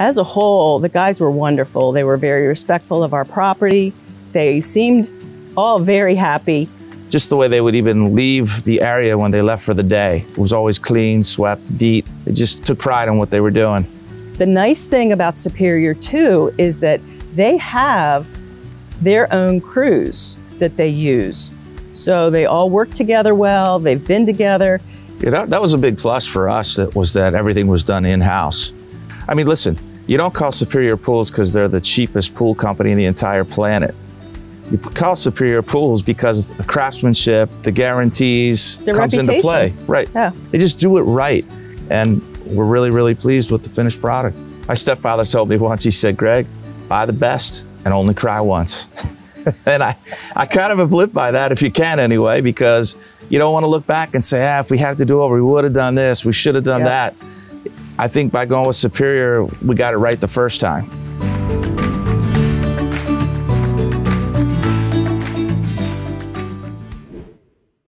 As a whole, the guys were wonderful. They were very respectful of our property. They seemed all very happy. Just the way they would even leave the area when they left for the day. It was always clean, swept, neat. They just took pride in what they were doing. The nice thing about Superior, too, is that they have their own crews that they use. So they all work together well, they've been together. Yeah, that was a big plus for us, that everything was done in-house. I mean, listen, you don't call Superior Pools because they're the cheapest pool company in the entire planet. You call Superior Pools because the craftsmanship, the guarantees comes into play. Right. Yeah. They just do it right. And we're really, really pleased with the finished product. My stepfather told me once, he said, "Greg, buy the best and only cry once." And I kind of have lived by that, if you can anyway, because you don't want to look back and say, if we had to do over, we would have done this, we should have done that. I think by going with Superior, we got it right the first time.